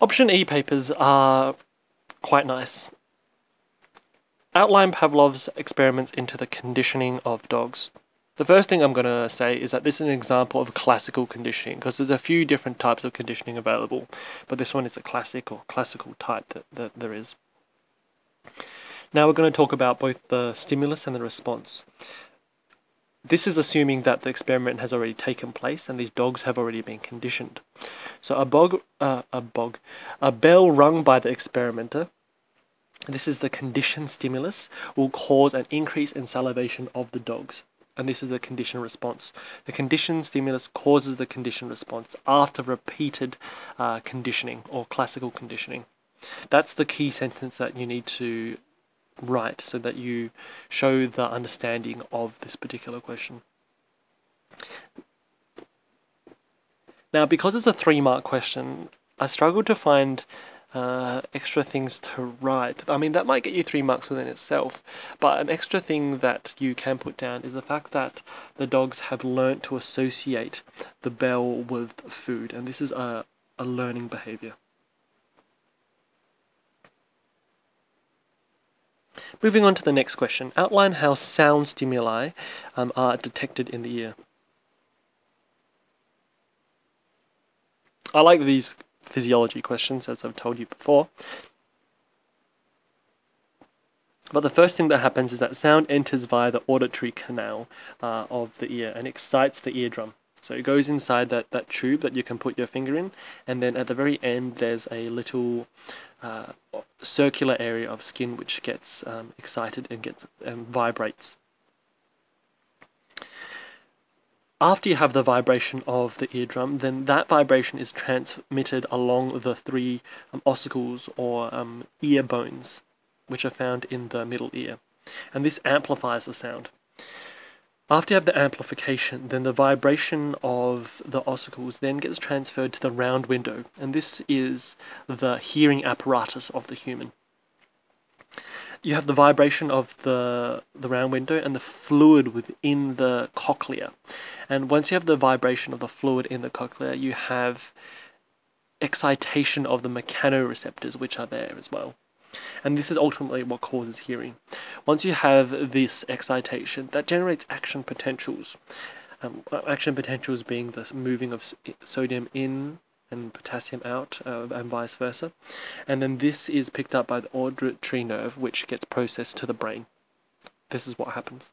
Option E papers are quite nice. Outline Pavlov's experiments into the conditioning of dogs. The first thing I'm going to say is that this is an example of classical conditioning, because there's a few different types of conditioning available, but this one is a classic or classical type that there is. Now we're going to talk about both the stimulus and the response. This is assuming that the experiment has already taken place and these dogs have already been conditioned. So a bell rung by the experimenter, this is the conditioned stimulus, will cause an increase in salivation of the dogs. And this is the conditioned response. The conditioned stimulus causes the conditioned response after repeated conditioning or classical conditioning. That's the key sentence that you need to write so that you show the understanding of this particular question. Now, because it's a 3-mark question, I struggled to find extra things to write. I mean, that might get you 3 marks within itself, but an extra thing that you can put down is the fact that the dogs have learnt to associate the bell with food, and this is a learning behaviour. Moving on to the next question, outline how sound stimuli are detected in the ear. I like these physiology questions, as I've told you before. But the first thing that happens is that sound enters via the auditory canal of the ear and excites the eardrum. So it goes inside that tube that you can put your finger in, and then at the very end there's a little circular area of skin which gets excited and vibrates. After you have the vibration of the eardrum, then that vibration is transmitted along the 3 ossicles or ear bones, which are found in the middle ear. And this amplifies the sound. After you have the amplification, then the vibration of the ossicles then gets transferred to the round window. And this is the hearing apparatus of the human. You have the vibration of the round window and the fluid within the cochlea. And once you have the vibration of the fluid in the cochlea, you have excitation of the mechanoreceptors, which are there as well. And this is ultimately what causes hearing. Once you have this excitation, that generates action potentials. Action potentials being the moving of sodium in and potassium out, and vice versa. And then this is picked up by the auditory nerve, which gets processed to the brain. This is what happens.